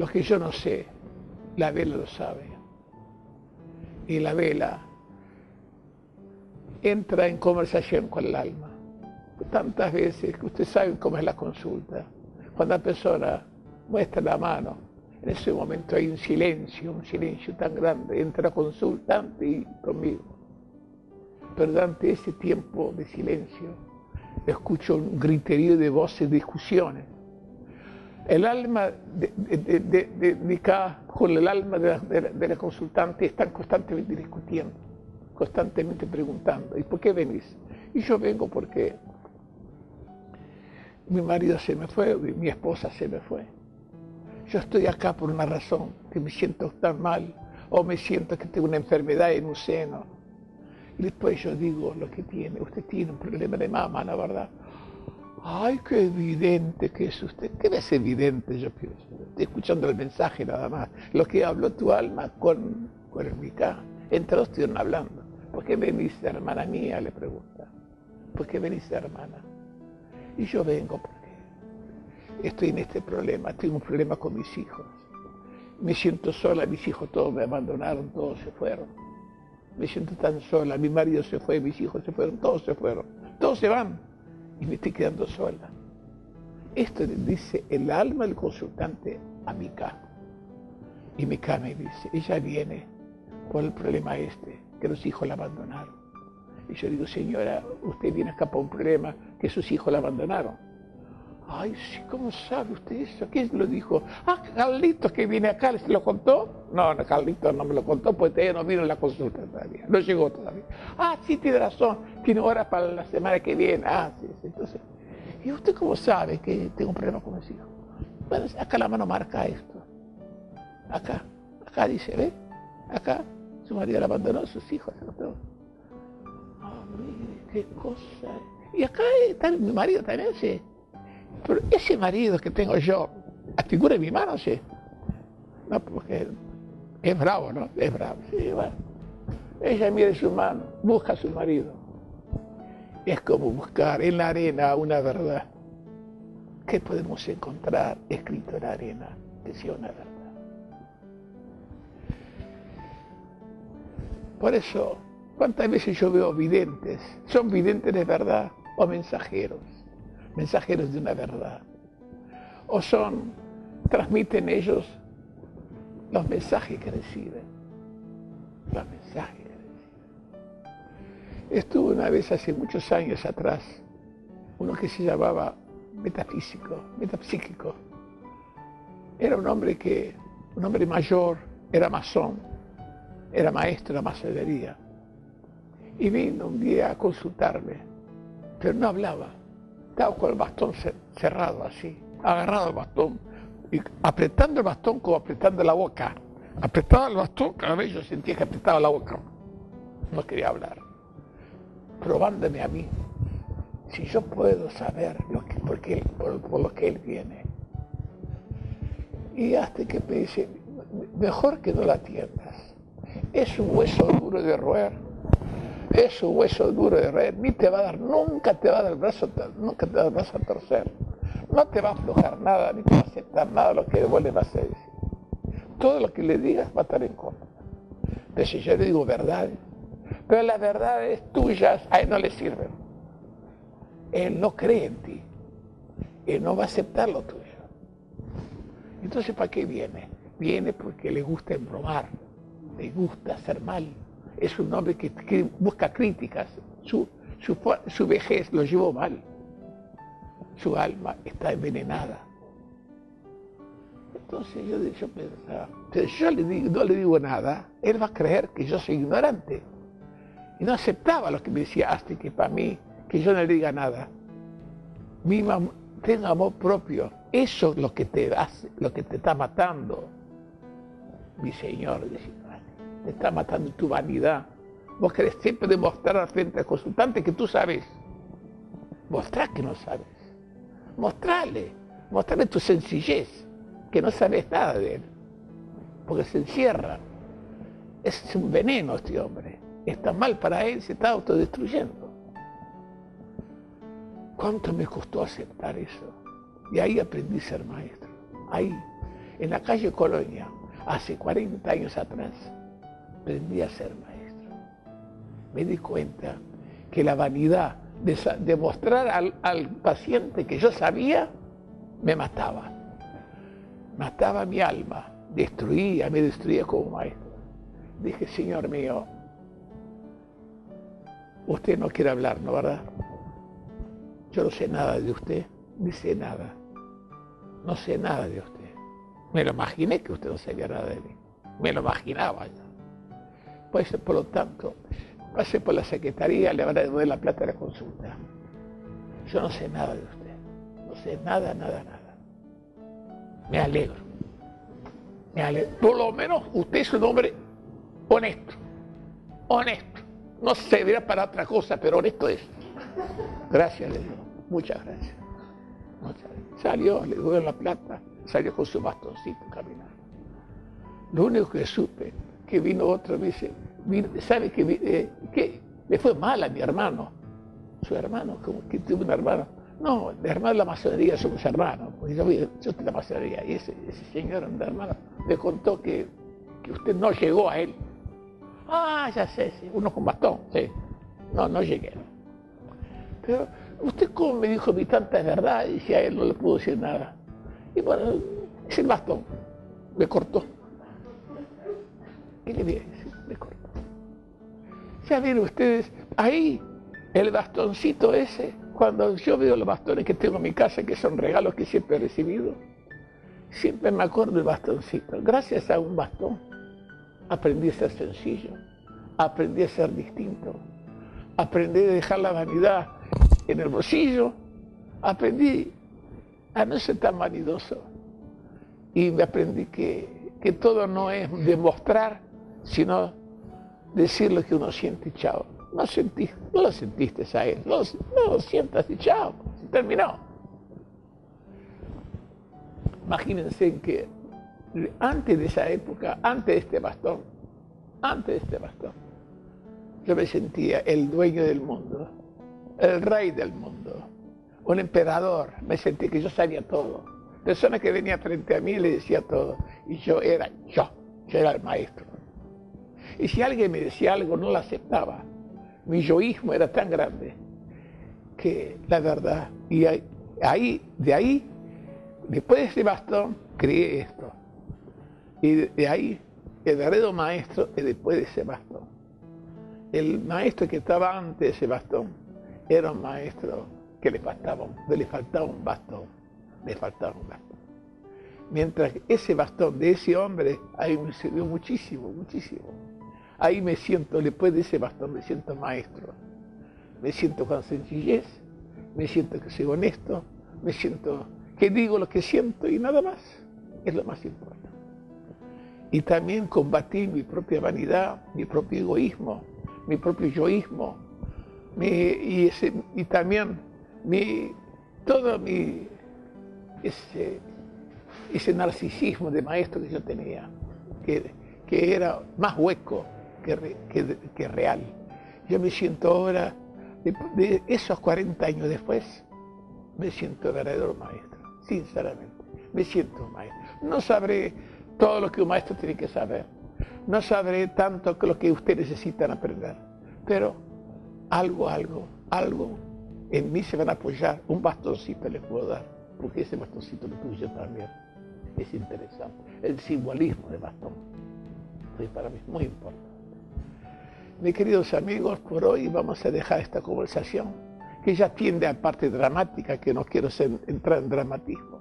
los que yo no sé, la vela lo sabe. Y la vela entra en conversación con el alma. Tantas veces que ustedes saben cómo es la consulta. Cuando la persona muestra la mano, en ese momento hay un silencio tan grande, entra la consulta ante y conmigo. Pero durante ese tiempo de silencio, escucho un griterío de voces, discusiones. El alma de acá con el alma de la consultante están constantemente discutiendo, constantemente preguntando, ¿y por qué venís? Y yo vengo porque mi marido se me fue, mi esposa se me fue. Yo estoy acá por una razón, que me siento tan mal, o me siento que tengo una enfermedad en un seno. Y después yo digo lo que tiene, usted tiene un problema de mama, la verdad. Ay, qué evidente que es usted. ¿Qué es evidente? Yo pienso, estoy escuchando el mensaje nada más. Lo que habló tu alma con el micá. Entre dos estuvieron hablando. ¿Por qué venís, hermana mía? Le pregunta. ¿Por qué venís, hermana? Y yo vengo porque estoy en este problema. Tengo un problema con mis hijos. Me siento sola. Mis hijos todos me abandonaron, todos se fueron. Me siento tan sola. Mi marido se fue, mis hijos se fueron, todos se fueron. Todos se van. Y me estoy quedando sola. Esto le dice el alma del consultante a Mica. Y Mica me dice, ella viene por el problema este, que los hijos la abandonaron. Y yo digo, señora, usted viene acá por un problema que sus hijos la abandonaron. Ay, sí, ¿cómo sabe usted eso? ¿Quién lo dijo? Ah, Carlitos que viene acá, ¿se lo contó? No, Carlitos no me lo contó porque todavía no vino a la consulta todavía, no llegó todavía. Ah, sí, tiene razón, tiene horas para la semana que viene. Ah, sí. Entonces, ¿y usted cómo sabe que tengo un problema con mis hijos? Bueno, acá la mano marca esto. Acá dice, ¿ve? Acá su marido la abandonó, sus hijos, todo. Ah, mire, qué cosa. Y acá está mi marido también, sí. Pero ese marido que tengo yo, la figura de mi mano, sí. No, porque es bravo, ¿no? Es bravo. Sí, bueno. Ella mira su mano, busca a su marido. Es como buscar en la arena una verdad. ¿Qué podemos encontrar escrito en la arena que sea una verdad? Por eso, ¿cuántas veces yo veo videntes? ¿Son videntes de verdad o mensajeros? Mensajeros de una verdad. O son, transmiten ellos los mensajes que reciben. Los mensajes que reciben. Estuvo una vez hace muchos años atrás, uno que se llamaba metapsíquico. Era un hombre mayor, era masón, era maestro de la masonería. Y vino un día a consultarme, pero no hablaba. Estaba con el bastón cerrado así, agarrado el bastón, y apretando el bastón como apretando la boca. Apretaba el bastón, cada vez yo sentía que apretaba la boca. No quería hablar. Probándome a mí, si yo puedo saber por lo que él viene. Y hasta que me dice, mejor que no la atiendas. Es un hueso duro de roer. Es un hueso duro de roer, ni te va a dar, nunca te va a dar el brazo a torcer. No te va a aflojar nada, ni te va a aceptar nada lo que vos le vas a decir. Todo lo que le digas va a estar en contra. Pero si yo le digo verdades, pero las verdades tuyas a él no le sirven. Él no cree en ti. Él no va a aceptar lo tuyo. Entonces, ¿para qué viene? Viene porque le gusta embromar, le gusta hacer mal. Es un hombre que busca críticas. Su vejez lo llevó mal. Su alma está envenenada. Entonces yo pensaba, si yo no le digo nada, él va a creer que yo soy ignorante. Y no aceptaba lo que me decía Astenkeph para mí, que yo no le diga nada. Ten amor propio. Eso es lo que te hace, lo que te está matando. Mi señor decía. Te está matando tu vanidad. Vos querés siempre demostrar al frente al consultante que tú sabes. Mostrá que no sabes. Mostrarle tu sencillez, que no sabes nada de él. Porque se encierra. Es un veneno este hombre. Está mal para él, se está autodestruyendo. ¿Cuánto me costó aceptar eso? Y ahí aprendí a ser maestro. Ahí. en la calle Colonia, hace 40 años atrás, aprendí a ser maestro. Me di cuenta que la vanidad de mostrar al paciente que yo sabía, me mataba. Mataba mi alma, me destruía como maestro. Dije, Señor mío, usted no quiere hablar, ¿no, verdad? Yo no sé nada de usted, ni sé nada. No sé nada de usted. Me lo imaginé que usted no sabía nada de mí. Me lo imaginaba yo. Pues, por lo tanto, pase por la secretaría, le van a devolver la plata de la consulta. Yo no sé nada de usted. No sé nada, nada, nada. Me alegro. Me alegro. Por lo menos usted es un hombre honesto. Honesto. No servirá para otra cosa, pero honesto es. Gracias, le digo. Muchas gracias. Muchas gracias. Salió, le devolvió la plata. Salió con su bastoncito caminando. Lo único que supe, que vino otro, me dice, ¿sabe qué? Le fue mal a mi hermano. Su hermano, como que tuvo un hermano. No, el hermano de la masonería, somos hermanos. Yo de la masonería. Y ese señor, mi hermano, me contó que usted no llegó a él. Ah, ya sé, sí, uno con bastón, sí. No, no llegué. Pero, ¿usted cómo me dijo mi tanta verdad? Y si a él no le pudo decir nada. Y bueno, es el bastón. Me cortó. ¿Qué le dije? Me cortó. Ya miren ustedes, ahí, el bastoncito ese, cuando yo veo los bastones que tengo en mi casa, que son regalos que siempre he recibido, siempre me acuerdo del bastoncito. Gracias a un bastón, aprendí a ser sencillo, aprendí a ser distinto, aprendí a dejar la vanidad en el bolsillo, aprendí a no ser tan vanidoso. Y me aprendí que todo no es demostrar, sino decir lo que uno siente y chao. No lo sentiste a él, no lo sientas y chao, se terminó. Imagínense que antes de esa época, antes de este bastón, yo me sentía el dueño del mundo, el rey del mundo, un emperador. Me sentí que yo sabía todo. Personas que venían frente a mí le decía todo. Y yo era el maestro. Y si alguien me decía algo, no lo aceptaba. Mi yoísmo era tan grande que la verdad, y de ahí, después de ese bastón, creé esto. Y de ahí, el verdadero maestro es después de ese bastón. El maestro que estaba antes de ese bastón era un maestro que le faltaba un bastón. Mientras que ese bastón de ese hombre, ahí me sirvió muchísimo, muchísimo. Ahí me siento, después de ese bastón, me siento maestro. Me siento con sencillez, me siento que soy honesto, me siento que digo lo que siento y nada más. Es lo más importante. Y también combatí mi propia vanidad, mi propio egoísmo, mi propio yoísmo, ese narcisismo de maestro que yo tenía, que era más hueco que real. Yo me siento ahora, de esos 40 años después, me siento verdadero maestro, sinceramente. Me siento un maestro. No sabré todo lo que un maestro tiene que saber. No sabré tanto lo que ustedes necesitan aprender. Pero algo en mí se van a apoyar. Un bastoncito les puedo dar, porque ese bastoncito lo tuve yo también. Es interesante. El simbolismo del bastón es para mí muy importante. Mis queridos amigos, por hoy vamos a dejar esta conversación, que ya tiende a parte dramática, que no quiero entrar en dramatismo.